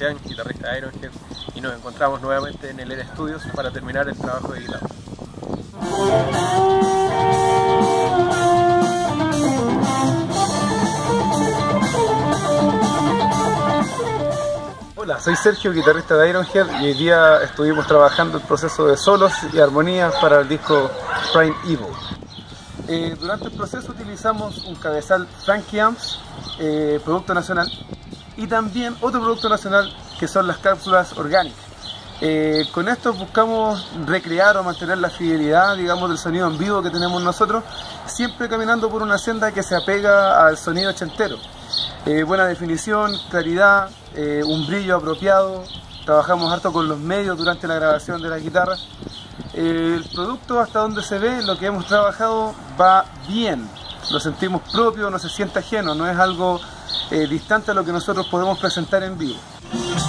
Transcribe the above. Bastián, guitarrista de Iron Head, y nos encontramos nuevamente en el Era Studios para terminar el trabajo de guitarra. Hola, soy Sergio, guitarrista de Iron Head, y hoy día estuvimos trabajando el proceso de solos y armonías para el disco Prime Evil. Durante el proceso utilizamos un cabezal Frankie Amps, producto nacional, y también otro producto nacional que son las cápsulas orgánicas. Con esto buscamos recrear o mantener la fidelidad, digamos, del sonido en vivo que tenemos nosotros, siempre caminando por una senda que se apega al sonido ochentero. Buena definición, claridad, un brillo apropiado. Trabajamos harto con los medios durante la grabación de la guitarra. El producto, hasta donde se ve, lo que hemos trabajado va bien, lo sentimos propio, no se siente ajeno, no es algo distante a lo que nosotros podemos presentar en vivo.